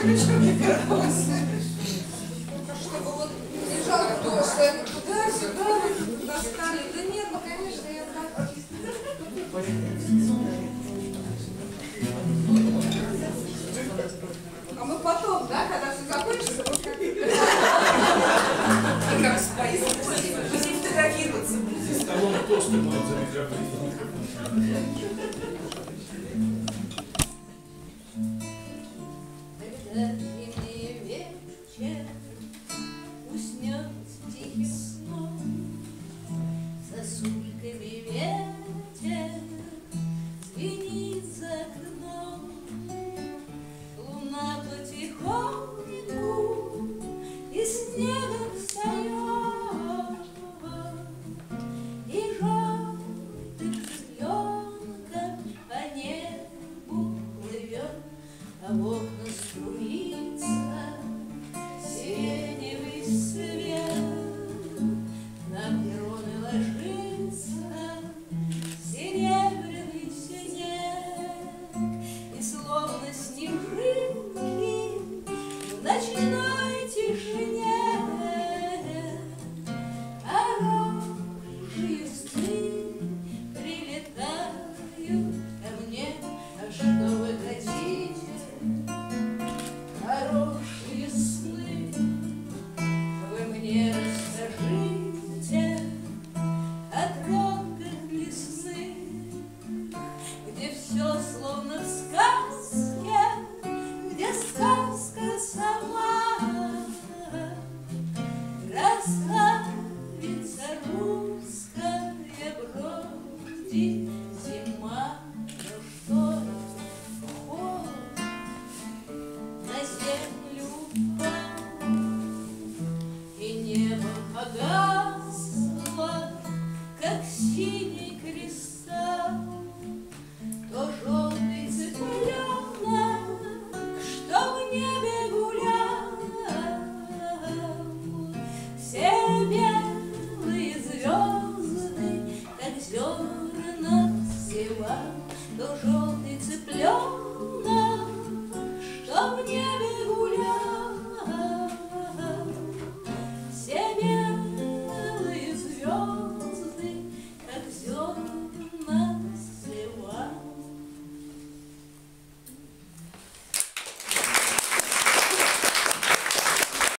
крючок и пиросы. Чтобы вот лежало то, что я туда-сюда достали. Да нет, ну конечно, я так. А мы потом, да, когда все закончится, вот как и как споить. Будем фотографироваться. С того просто будет замечательно. Сульками ветер звенит за окном.